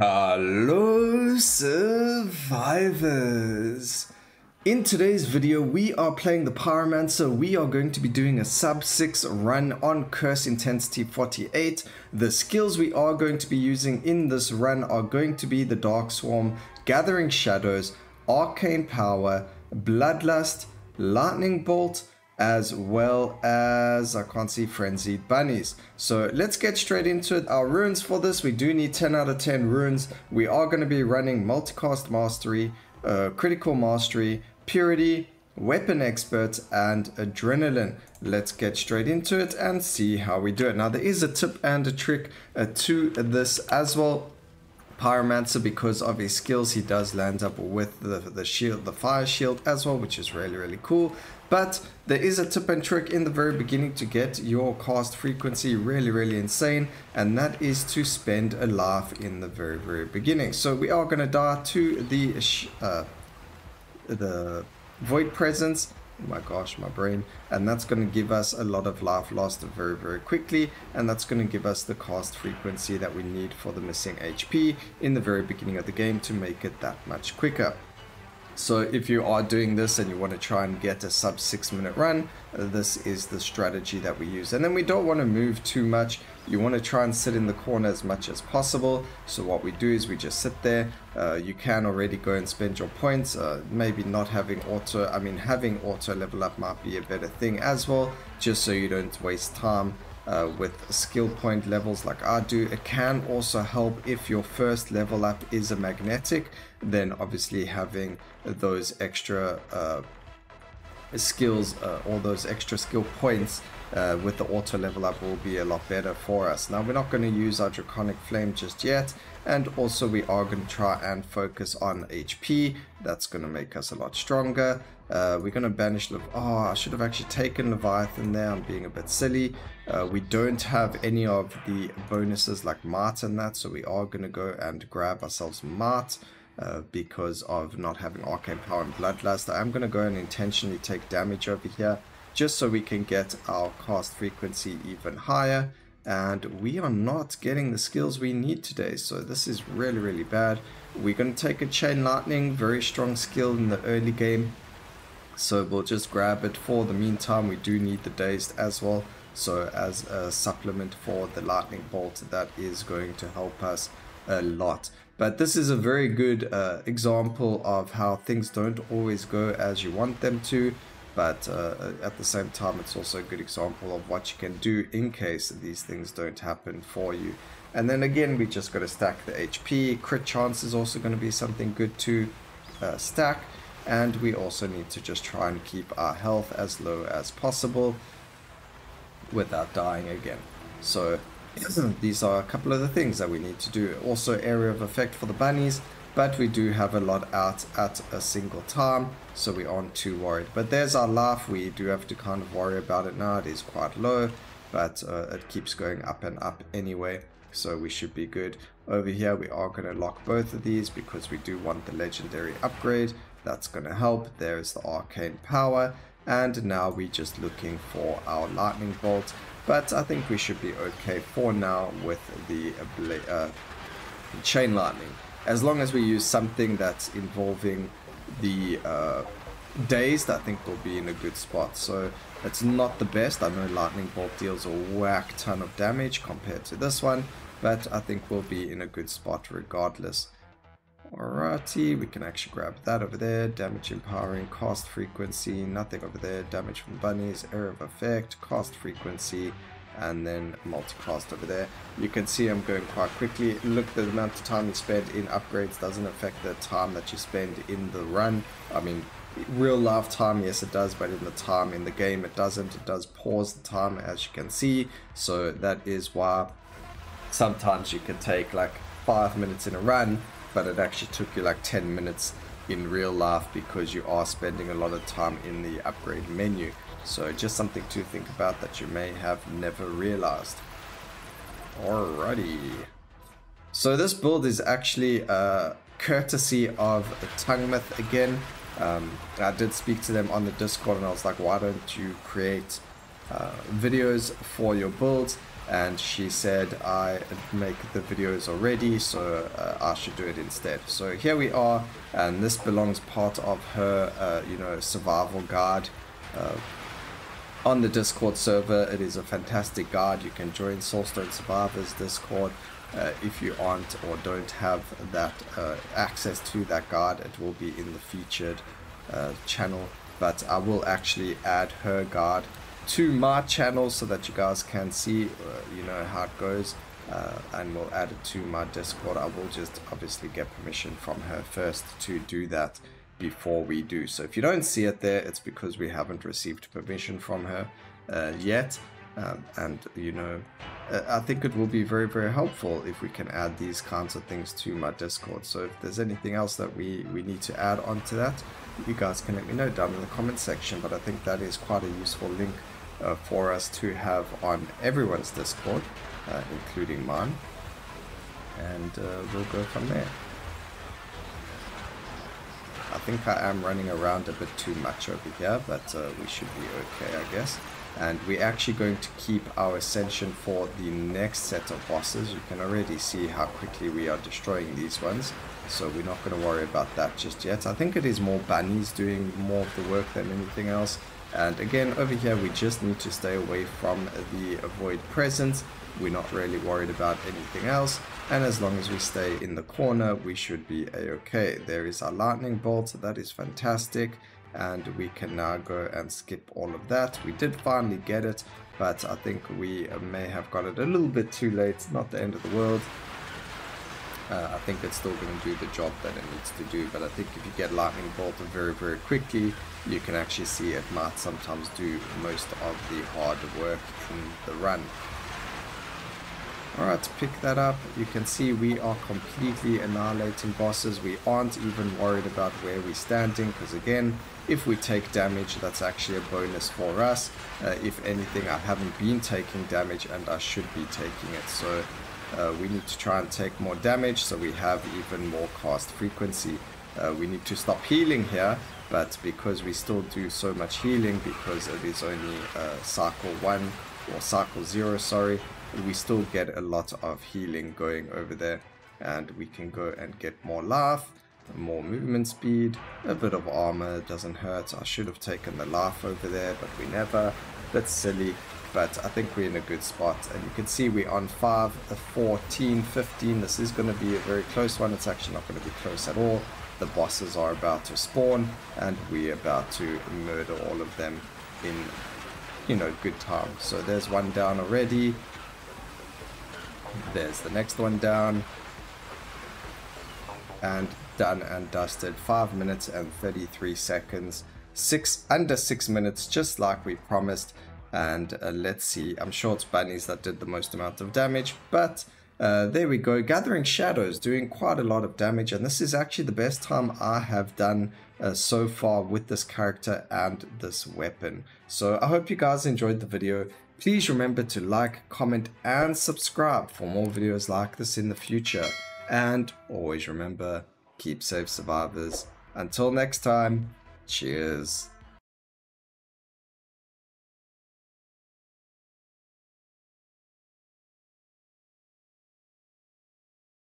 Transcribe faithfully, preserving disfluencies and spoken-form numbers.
Hello Survivors! In today's video we are playing the Pyromancer. We are going to be doing a sub six run on Curse Intensity forty-eight. The skills we are going to be using in this run are going to be the Dark Swarm, Gathering Shadows, Arcane Power, Bloodlust, Lightning Bolt, as well as, I can't see, Frenzied Bunnies. So let's get straight into it. Our runes for this, we do need ten out of ten runes. We are going to be running Multicast Mastery, uh, Critical Mastery, Purity, Weapon Experts, and Adrenaline. Let's get straight into it and see how we do it. Now there is a tip and a trick uh, to this as well. Pyromancer, because of his skills, he does land up with the, the shield, the fire shield as well, which is really, really cool. But there is a tip and trick in the very beginning to get your cast frequency really, really insane, and that is to spend a life in the very, very beginning. So we are going to die to the uh, the Void Presence. Oh my gosh, my brain. And that's going to give us a lot of life lost very, very quickly. And that's going to give us the cast frequency that we need for the missing H P in the very beginning of the game to make it that much quicker. So if you are doing this and you want to try and get a sub six minute run, this is the strategy that we use. And then we don't want to move too much. You want to try and sit in the corner as much as possible. So what we do is we just sit there. Uh, you can already go and spend your points. Uh, maybe not having auto, I mean having auto level up might be a better thing as well, just so you don't waste time Uh, with skill point levels like I do. It can also help if your first level up is a magnetic, then obviously having those extra uh, skills uh, or those extra skill points uh, with the auto level up will be a lot better for us. Now we're not going to use our Draconic Flame just yet, and also we are going to try and focus on H P. That's going to make us a lot stronger. Uh, we're going to banish Lev- oh, I should have actually taken Leviathan there. I'm being a bit silly. Uh, we don't have any of the bonuses like Might and that, so we are going to go and grab ourselves Might uh, because of not having Arcane Power and Bloodlust. I'm going to go and intentionally take damage over here just so we can get our cast frequency even higher. And we are not getting the skills we need today, so this is really, really bad. We're going to take a Chain Lightning, very strong skill in the early game, so we'll just grab it. For the meantime, we do need the Dazed as well, so as a supplement for the Lightning Bolt, that is going to help us a lot. But this is a very good uh, example of how things don't always go as you want them to. But uh, at the same time, it's also a good example of what you can do in case these things don't happen for you. And then again, we just got to stack the H P. Crit chance is also going to be something good to uh, stack. And we also need to just try and keep our health as low as possible without dying again. So these are a couple of the things that we need to do. Also, area of effect for the bunnies. But we do have a lot out at a single time, so we aren't too worried. But there's our life. We do have to kind of worry about it now. It is quite low, but uh, it keeps going up and up anyway, so we should be good. Over here, we are going to lock both of these because we do want the legendary upgrade. That's going to help. There's the Arcane Power. And now we're just looking for our Lightning Bolt. But I think we should be okay for now with the uh, Chain Lightning. As long as we use something that's involving the uh, Dazed, I think we'll be in a good spot. So it's not the best. I know Lightning Bolt deals a whack ton of damage compared to this one, but I think we'll be in a good spot regardless. Alrighty, we can actually grab that over there. Damage empowering, cast frequency, nothing over there. Damage from bunnies, area of effect, cast frequency, and then multicast over there. You can see I'm going quite quickly. Look, the amount of time you spend in upgrades doesn't affect the time that you spend in the run. I mean, real life time, yes it does, but in the time in the game it doesn't. It does pause the time, as you can see. So that is why sometimes you can take like five minutes in a run, but it actually took you like ten minutes in real life because you are spending a lot of time in the upgrade menu. So just something to think about that you may have never realized. Alrighty. So this build is actually uh, courtesy of Tangmath again. Um, I did speak to them on the Discord and I was like, why don't you create uh, videos for your builds? and she said I make the videos already, so uh, I should do it instead. So here we are, and this belongs part of her uh, you know, survival guide uh, on the Discord server. It is a fantastic guide. You can join Soulstone Survivors Discord uh, if you aren't or don't have that uh, access to that guide. It will be in the featured uh, channel, but I will actually add her guide to my channel so that you guys can see uh, you know, how it goes, uh, and we'll add it to my Discord. I will just obviously get permission from her first to do that before we do. So if you don't see it there, it's because we haven't received permission from her uh, yet, um, and you know, I think it will be very very helpful if we can add these kinds of things to my Discord. So if there's anything else that we we need to add onto that, you guys can let me know down in the comment section. But I think that is quite a useful link Uh, for us to have on everyone's Discord, uh, including mine, and uh, we'll go from there. I think I am running around a bit too much over here, but uh, we should be okay, I guess. And we're actually going to keep our ascension for the next set of bosses. You can already see how quickly we are destroying these ones, so we're not going to worry about that just yet. I think it is more bunnies doing more of the work than anything else. And again, over here we just need to stay away from the Void Presence. We're not really worried about anything else, and as long as we stay in the corner, we should be a-okay. There is our Lightning Bolt, that is fantastic, and we can now go and skip all of that. We did finally get it, but I think we may have got it a little bit too late. It's not the end of the world. Uh, I think it's still going to do the job that it needs to do, but I think if you get Lightning Bolt very very quickly, you can actually see it might sometimes do most of the hard work in the run. Alright, pick that up. You can see we are completely annihilating bosses. We aren't even worried about where we're standing, because again, if we take damage, that's actually a bonus for us. Uh, if anything, I haven't been taking damage and I should be taking it, so Uh, we need to try and take more damage so we have even more cast frequency. Uh, we need to stop healing here, but because we still do so much healing, because it is only uh, cycle one or cycle zero, sorry, we still get a lot of healing going over there, and we can go and get more life, more movement speed, a bit of armor doesn't hurt. I should have taken the life over there, but we never. That's silly. But I think we're in a good spot, and you can see we're on five, fourteen, fifteen. This is going to be a very close one. It's actually not going to be close at all. The bosses are about to spawn, and we're about to murder all of them in, you know, good time. So there's one down already. There's the next one down. And done and dusted. five minutes and thirty-three seconds. Six, under six minutes, just like we promised. And uh, let's see, I'm sure it's bunnies that did the most amount of damage, but uh, there we go. Gathering Shadows doing quite a lot of damage, and this is actually the best time I have done uh, so far with this character and this weapon. So I hope you guys enjoyed the video. Please remember to like, comment and subscribe for more videos like this in the future, and always remember, keep safe, survivors. Until next time, cheers.